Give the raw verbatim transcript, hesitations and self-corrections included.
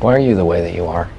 Why are you the way that you are?